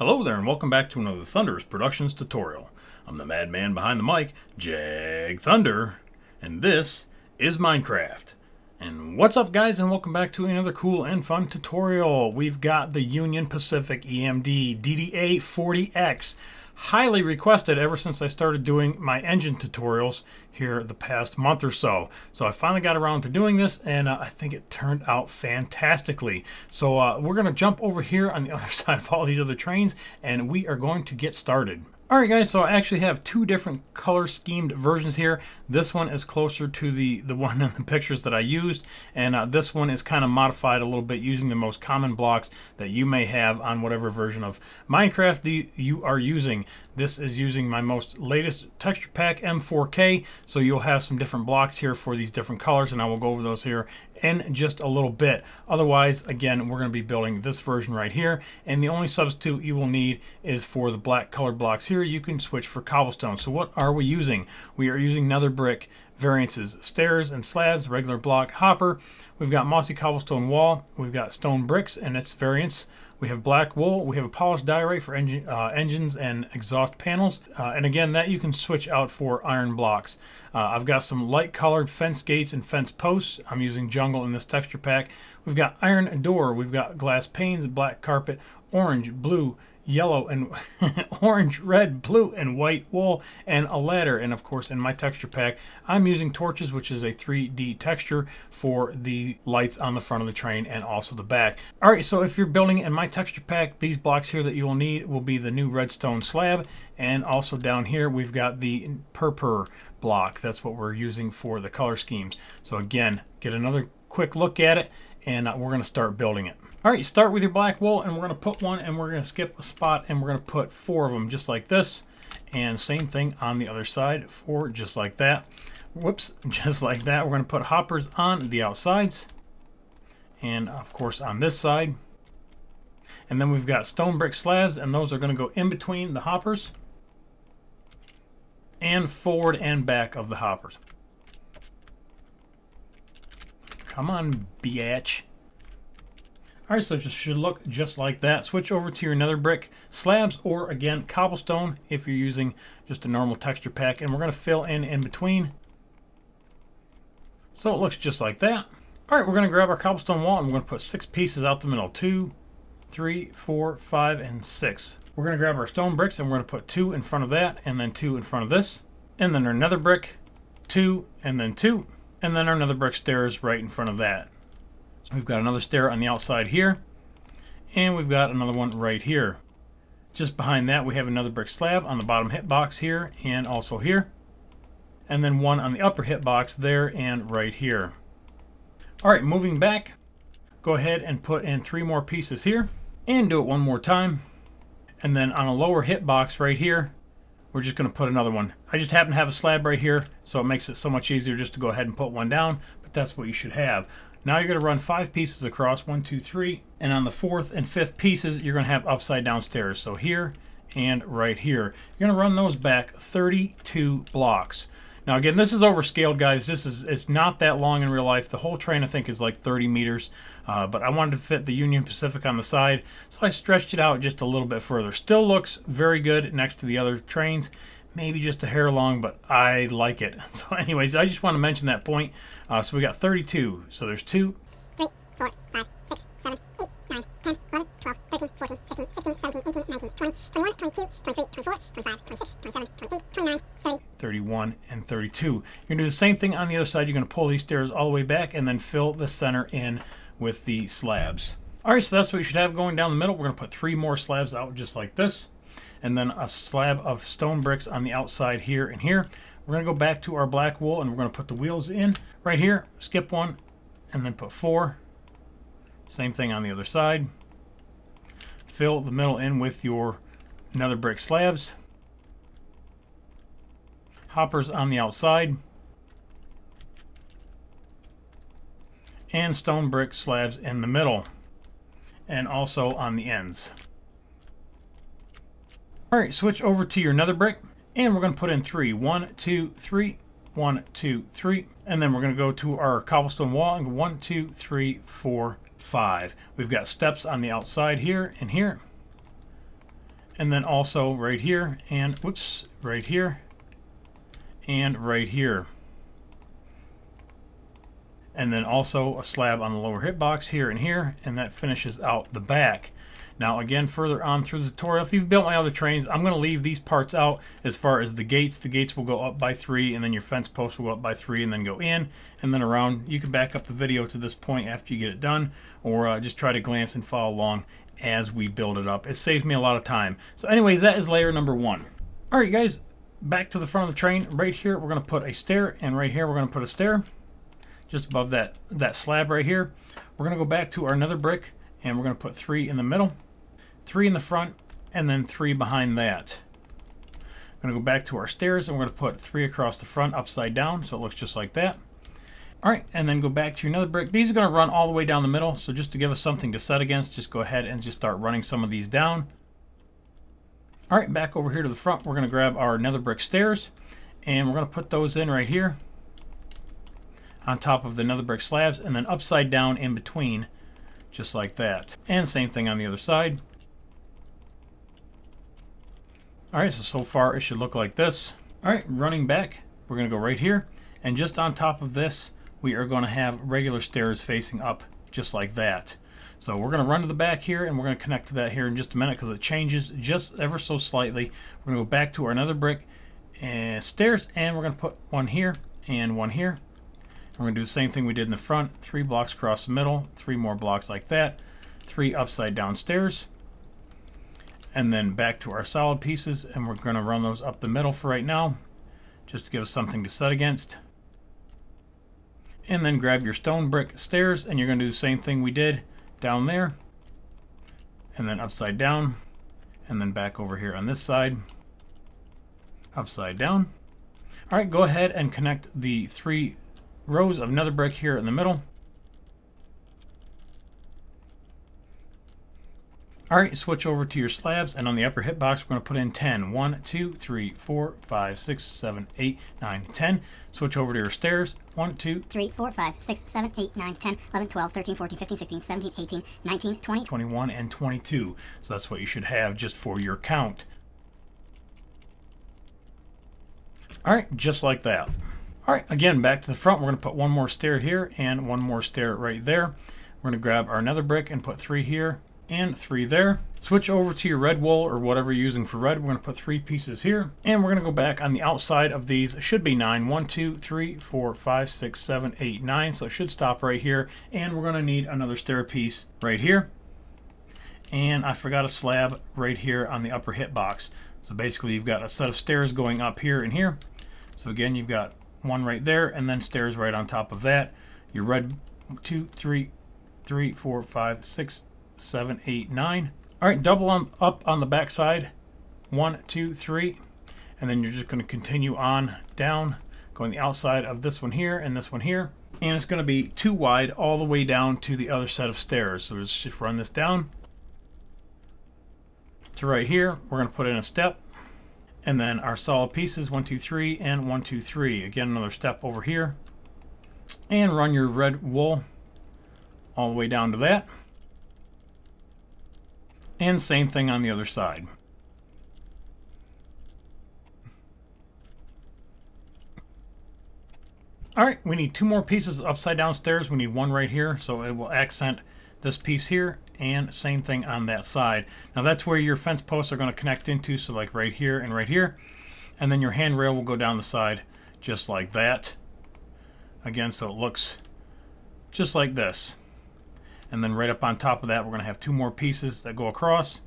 Hello there and welcome back to another Thunderous Productions tutorial. I'm the madman behind the mic, Jag Thunder, and this is Minecraft. And what's up guys and welcome back to another cool and fun tutorial. We've got the Union Pacific EMD DDA40X, highly requested ever since I started doing my engine tutorials here the past month or so. So I finally got around to doing this, and I think it turned out fantastically. So we're going to jump over here on the other side of all these other trains, and we are going to get started. Alright guys, so I actually have two different color schemed versions here. This one is closer to the one in the pictures that I used, and this one is kind of modified a little bit using the most common blocks that you may have on whatever version of Minecraft you are using. This is using my most latest texture pack, M4K, so you'll have some different blocks here for these different colors, and I will go over those here in just a little bit. Otherwise, again, we're going to be building this version right here, and the only substitute you will need is for the black color blocks here. You can switch for cobblestone. So what are we using? We are using nether brick variances, stairs and slabs, regular block, hopper. We've got mossy cobblestone wall. We've got stone bricks and its variants. We have black wool. We have a polished diorite for engines and exhaust panels. And again, that you can switch out for iron blocks. I've got some light colored fence gates and fence posts. I'm using jungle in this texture pack. We've got iron door. We've got glass panes, black carpet, orange, blue, yellow and orange, red, blue, and white wool, and a ladder. And of course, in my texture pack, I'm using torches, which is a 3D texture for the lights on the front of the train and also the back. All right, so if you're building in my texture pack, these blocks here that you will need will be the new redstone slab, and also down here we've got the purpur block. That's what we're using for the color schemes. So again, get another quick look at it, and we're going to start building it. All right, start with your black wool, and we're going to put one, and we're going to skip a spot, and we're going to put four of them just like this, and same thing on the other side, four just like that. Whoops, just like that. We're going to put hoppers on the outsides, and of course on this side. And then we've got stone brick slabs, and those are going to go in between the hoppers and forward and back of the hoppers. Come on, biatch. All right, so it should look just like that. Switch over to your nether brick slabs, or again, cobblestone if you're using just a normal texture pack. And we're going to fill in between. So it looks just like that. All right, we're going to grab our cobblestone wall, and we're going to put six pieces out the middle. 2, 3, 4, 5, and 6. We're going to grab our stone bricks, and we're going to put 2 in front of that, and then 2 in front of this. And then our nether brick, 2, and then 2. And then our nether brick stairs right in front of that. So we've got another stair on the outside here, and we've got another one right here. Just behind that, we have another brick slab on the bottom hitbox here and also here, and then one on the upper hitbox there and right here. All right, moving back, go ahead and put in 3 more pieces here, and do it one more time. And then on a lower hitbox right here, we're just going to put another one. I just happen to have a slab right here, so it makes it so much easier just to go ahead and put one down, but that's what you should have. Now you're going to run 5 pieces across, 1, 2, 3, and on the 4th and 5th pieces, you're going to have upside down stairs. So here and right here. You're going to run those back 32 blocks. Now again, this is overscaled, guys. It's not that long in real life. The whole train, I think, is like 30 meters, but I wanted to fit the Union Pacific on the side, so I stretched it out just a little bit further. Still looks very good next to the other trains. Maybe just a hair long, but I like it. So anyways, I just want to mention that point. So we got 32. So there's 2, 3, 4, 5, 6, 7, 8, 9, 10, 11, 12, 13, 14, 15, 16, 17, 18, 19, 20, 21, 22, 23, 24, 25, 26, 27, 28, 29, 30, 31, and 32. You're going to do the same thing on the other side. You're going to pull these stairs all the way back and then fill the center in with the slabs. All right, so that's what you should have going down the middle. We're going to put 3 more slabs out just like this, and then a slab of stone bricks on the outside here and here. We're going to go back to our black wool, and we're going to put the wheels in right here, skip 1, and then put 4. Same thing on the other side. Fill the middle in with your nether brick slabs. Hoppers on the outside. And stone brick slabs in the middle. And also on the ends. All right, switch over to your nether brick, and we're going to put in 3. 1, 2, 3. 1, 2, 3. And then we're going to go to our cobblestone wall and go 1, 2, 3, 4, 5. We've got steps on the outside here and here. and then also right here and whoops, right here and right here, and then also a slab on the lower hitbox here and here, and that finishes out the back. Now again, further on through the tutorial, if you've built my other trains, I'm going to leave these parts out as far as the gates. The gates will go up by 3, and then your fence post will go up by 3, and then go in, and then around. You can back up the video to this point after you get it done, or just try to glance and follow along as we build it up. It saves me a lot of time. So anyways, that is layer number 1. Alright guys, back to the front of the train. Right here, we're going to put a stair, and right here, we're going to put a stair. Just above that slab right here. We're going to go back to our nether brick, and we're going to put 3 in the middle. 3 in the front, and then 3 behind that. I'm going to go back to our stairs, and we're going to put 3 across the front upside down, so it looks just like that. Alright, and then go back to your nether brick. These are going to run all the way down the middle, so just to give us something to set against, just go ahead and just start running some of these down. Alright, back over here to the front, we're going to grab our nether brick stairs, and we're going to put those in right here on top of the nether brick slabs, and then upside down in between, just like that. And same thing on the other side. Alright, so far it should look like this. Alright, running back, we're going to go right here, and just on top of this, we are going to have regular stairs facing up, just like that. So we're going to run to the back here, and we're going to connect to that here in just a minute, because it changes just ever so slightly. We're going to go back to our nether brick and stairs, and we're going to put one here and one here. We're going to do the same thing we did in the front, 3 blocks across the middle, 3 more blocks like that, 3 upside down stairs, and then back to our solid pieces, and we're going to run those up the middle for right now, just to give us something to set against. And then grab your stone brick stairs, and you're going to do the same thing we did down there, and then upside down, and then back over here on this side, upside down. Alright, go ahead and connect the 3 rows of nether brick here in the middle. Alright, switch over to your slabs, and on the upper hitbox, we're going to put in 10. 1, 2, 3, 4, 5, 6, 7, 8, 9, 10. Switch over to your stairs. 1, 2, 3, 4, 5, 6, 7, 8, 9, 10, 11, 12, 13, 14, 15, 16, 17, 18, 19, 20, 21, and 22. So that's what you should have just for your count. Alright, just like that. Alright, again, back to the front, we're going to put one more stair here and one more stair right there. We're going to grab our nether brick and put 3 here and 3 there. Switch over to your red wool or whatever you're using for red. We're going to put 3 pieces here, and we're going to go back on the outside of these. It should be 9. 1, 2, 3, 4, 5, 6, 7, 8, 9. So it should stop right here, and we're going to need another stair piece right here. And I forgot a slab right here on the upper hitbox. So basically you've got a set of stairs going up here and here. So again, you've got one right there, and then stairs right on top of that. Your red 2, 3, 3, 4, 5, 6, 7, 8, 9. All right, double them up on the back side, 1, 2, 3, and then you're just going to continue on down, going the outside of this one here and this one here, and it's going to be 2 wide all the way down to the other set of stairs. So let's just run this down to right here. We're going to put in a step. And then our solid pieces, 1, 2, 3, and 1, 2, 3. Again, another step over here. And run your red wool all the way down to that. And same thing on the other side. Alright, we need 2 more pieces upside down stairs. We need one right here, so it will accent this piece here, and same thing on that side. Now that's where your fence posts are going to connect into, so like right here and right here, and then your handrail will go down the side just like that. Again, so it looks just like this. And then right up on top of that, we're going to have 2 more pieces that go across.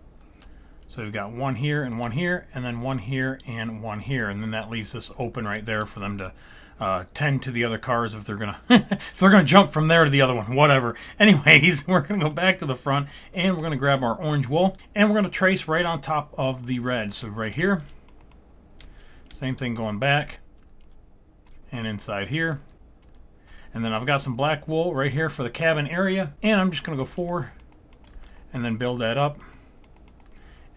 So we've got one here and one here, and then one here and one here, and then that leaves this open right there for them to tend to the other cars if they're gonna if they're gonna jump from there to the other one, whatever. Anyways, we're gonna go back to the front, and we're gonna grab our orange wool, and we're gonna trace right on top of the red. So right here, same thing going back and inside here, and then I've got some black wool right here for the cabin area, and I'm just gonna go 4 and then build that up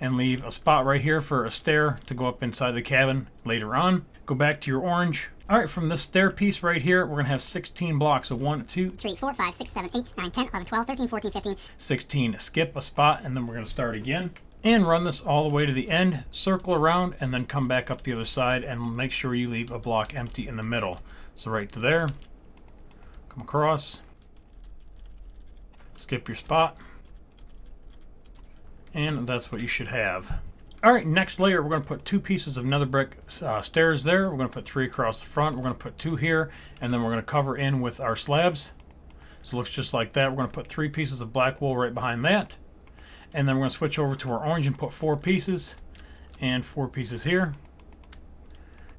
and leave a spot right here for a stair to go up inside the cabin later on. Go back to your orange. Alright, from this stair piece right here, we're going to have 16 blocks. So 1, 2, 3, 4, 5, 6, 7, 8, 9, 10, 11, 12, 13, 14, 15. 16. Skip a spot, and then we're going to start again. and run this all the way to the end, circle around, and then come back up the other side and make sure you leave a block empty in the middle. So right to there, come across, skip your spot, and that's what you should have. All right, next layer, we're going to put two pieces of nether brick stairs there. We're going to put three across the front. We're going to put two here, and then we're going to cover in with our slabs. So it looks just like that. We're going to put three pieces of black wool right behind that. And then we're going to switch over to our orange and put four pieces and four pieces here.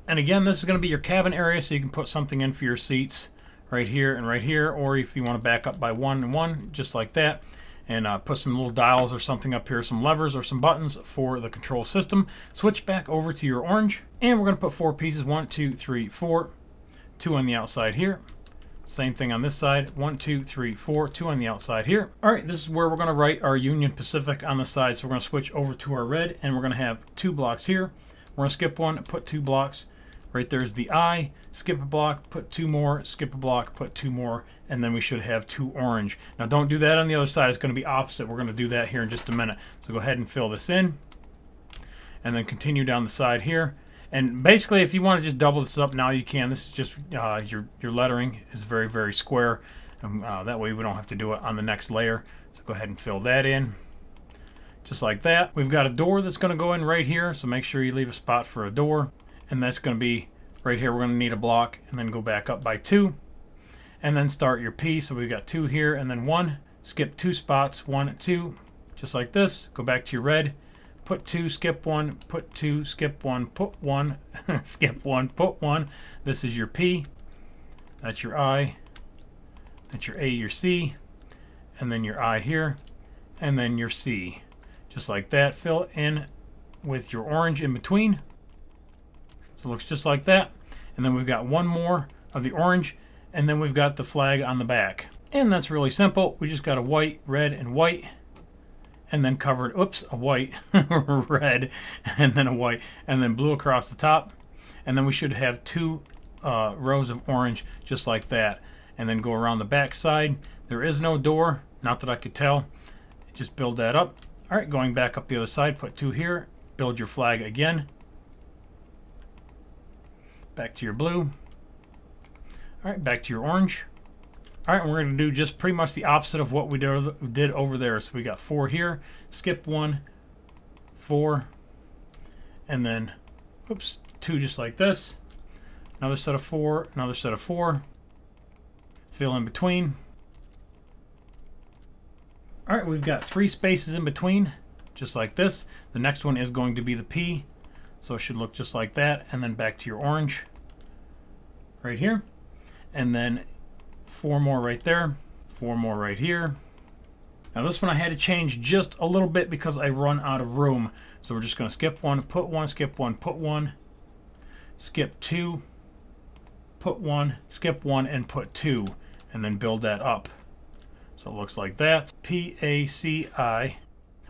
And again, this is going to be your cabin area, so you can put something in for your seats right here and right here, or if you want to back up by one and one, just like that, and put some little dials or something up here, some levers or some buttons for the control system. Switch back over to your orange, and we're going to put four pieces, 1, 2, 3, 4, two on the outside here. Same thing on this side, 1, 2, 3, 4, two on the outside here. All right, this is where we're going to write our Union Pacific on the side, so we're going to switch over to our red, and we're going to have two blocks here. We're going to skip one, put two blocks. Right there's the eye, skip a block, put two more, skip a block, put two more, and then we should have two orange. Now don't do that on the other side, it's going to be opposite. We're going to do that here in just a minute. So go ahead and fill this in, and then continue down the side here. And basically, if you want to just double this up now, you can. This is just your lettering is very, very square. And, that way we don't have to do it on the next layer. So go ahead and fill that in. Just like that. We've got a door that's going to go in right here, so make sure you leave a spot for a door. And that's going to be right here. We're going to need a block and then go back up by two. And then start your P. So we've got two here and then one. Skip two spots, 1, 2, just like this. Go back to your red. Put two, skip one, put two, skip one, put one, skip one, put one. This is your P. That's your I. That's your A, your C. And then your I here. And then your C. Just like that. Fill in with your orange in between. So it looks just like that. And then we've got one more of the orange, and then we've got the flag on the back. And that's really simple. We just got a white, red, and white, and then covered, oops, a white, red, and then a white, and then blue across the top. And then we should have two rows of orange just like that. And then go around the back side. There is no door, not that I could tell. Just build that up. All right, going back up the other side, put two here, build your flag again. Back to your blue. All right, back to your orange. All right, we're going to do just pretty much the opposite of what we did over there. So we got four here, skip 1, 4, and then, oops, two just like this. Another set of four, another set of four. Fill in between. All right, we've got three spaces in between, just like this. The next one is going to be the P. So it should look just like that, and then back to your orange right here, and then four more right there, four more right here. Now this one I had to change just a little bit because I run out of room. So we're just going to skip one, put one, skip one, put one, skip two, put one, skip one, and put two, and then build that up. So it looks like that. P-A-C-I.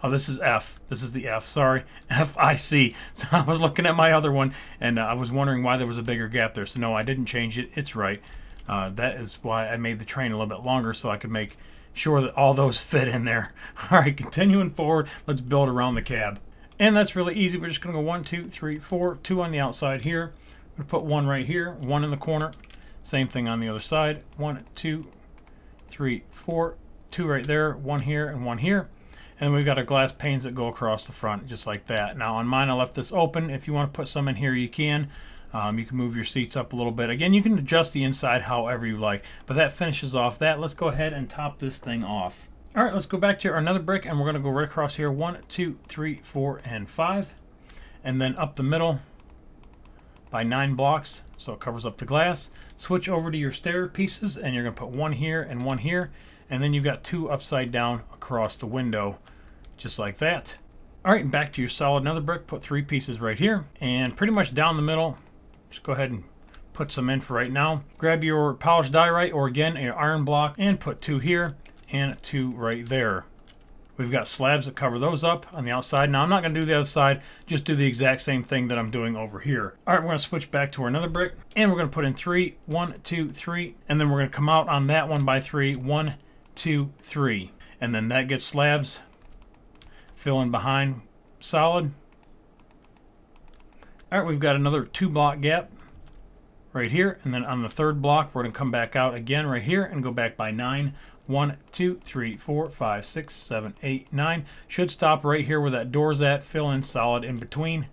Oh, this is F. This is the F. Sorry, F-I-C. So I was looking at my other one, and I was wondering why there was a bigger gap there. So no, I didn't change it. It's right. That is why I made the train a little bit longer, so I could make sure that all those fit in there. All right, continuing forward, let's build around the cab. And that's really easy. We're just going to go 1, 2, 3, 4, two on the outside here. I'm going to put one right here, one in the corner. Same thing on the other side. 1, 2, 3, 4, two right there, one here, and one here. And we've got our glass panes that go across the front, just like that. Now on mine, I left this open. If you want to put some in here, you can. You can move your seats up a little bit. Again, you can adjust the inside however you like. But that finishes off that. Let's go ahead and top this thing off. All right, let's go back to our nether brick, and we're going to go right across here. 1, 2, 3, 4, and 5. And then up the middle by 9 blocks, so it covers up the glass. Switch over to your stair pieces, and you're going to put one here and one here. And then you've got two upside down across the window, just like that. All right, back to your solid nether brick. Put three pieces right here, and pretty much down the middle. Just go ahead and put some in for right now. Grab your polished diorite, or again, your iron block, and put two here and two right there. We've got slabs that cover those up on the outside. Now, I'm not going to do the other side. Just do the exact same thing that I'm doing over here. All right, we're going to switch back to our nether brick, and we're going to put in three. 1, 2, 3, and then we're going to come out on that one by three. 1, 2, 3, and then that gets slabs. Fill in behind solid. All right, we've got another 2 block gap right here, and then on the third block we're going to come back out again right here and go back by 9. 1, 2, 3, 4, 5, 6, 7, 8, 9. Should stop right here where that door's at, fill in solid in between.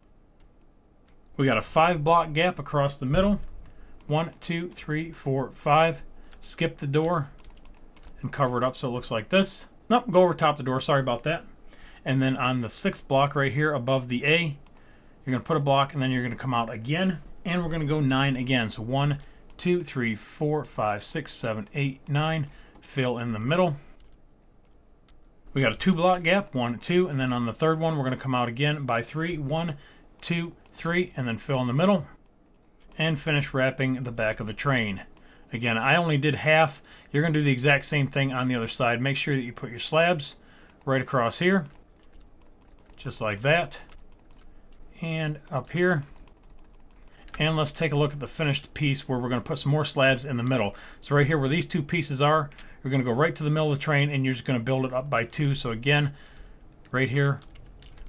We got a 5 block gap across the middle. 1, 2, 3, 4, 5. Skip the door and cover it up so it looks like this. Nope, go over top the door, sorry about that. And then on the 6th block right here above the A, you're going to put a block and then you're going to come out again. And we're going to go 9 again. So 1, 2, 3, 4, 5, 6, 7, 8, 9. Fill in the middle. We got a 2 block gap, 1, 2, and then on the third one we're going to come out again by 3, 1, 2, 3, and then fill in the middle and finish wrapping the back of the train. Again, I only did half. You're going to do the exact same thing on the other side. Make sure that you put your slabs right across here, just like that, and up here. And let's take a look at the finished piece where we're going to put some more slabs in the middle. So right here where these two pieces are, you're going to go right to the middle of the train and you're just going to build it up by 2. So again, right here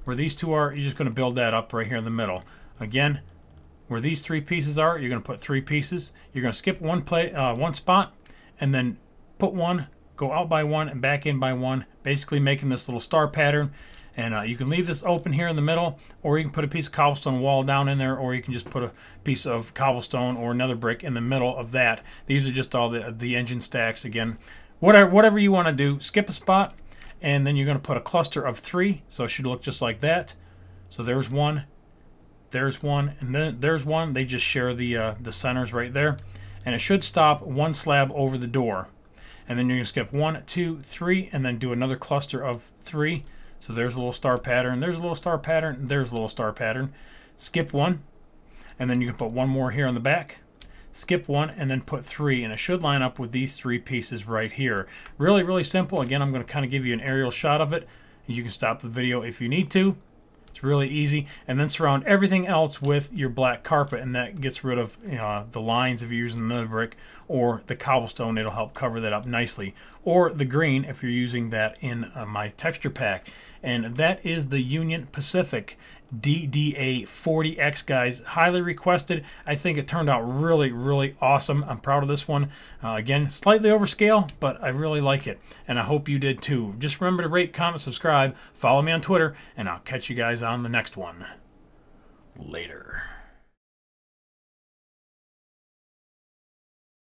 where these two are, you're just going to build that up right here in the middle. Again, where these 3 pieces are, you're going to put 3 pieces. You're going to skip one spot and then put 1, go out by 1 and back in by 1, basically making this little star pattern. And you can leave this open here in the middle, or you can put a piece of cobblestone wall down in there, or you can just put a piece of cobblestone or another brick in the middle of that. These are just all the engine stacks again. Whatever you want to do, skip a spot, and then you're going to put a cluster of 3. So it should look just like that. So there's one, and then there's one. They just share the centers right there. And it should stop 1 slab over the door. And then you're going to skip 1, 2, 3, and then do another cluster of 3. So there's a little star pattern, there's a little star pattern, there's a little star pattern. Skip 1, and then you can put 1 more here on the back. Skip 1, and then put 3, and it should line up with these 3 pieces right here. Really, really simple. Again, I'm going to kind of give you an aerial shot of it. You can stop the video if you need to. It's really easy. And then surround everything else with your black carpet, and that gets rid of the lines if you're using another brick, or the cobblestone. It'll help cover that up nicely, or the green if you're using that in my texture pack. And that is the Union Pacific DDA40X, guys. Highly requested. I think it turned out really, really awesome. I'm proud of this one. Again, slightly overscale, but I really like it, and I hope you did too. Just remember to rate, comment, subscribe, follow me on Twitter, and I'll catch you guys on the next one. Later.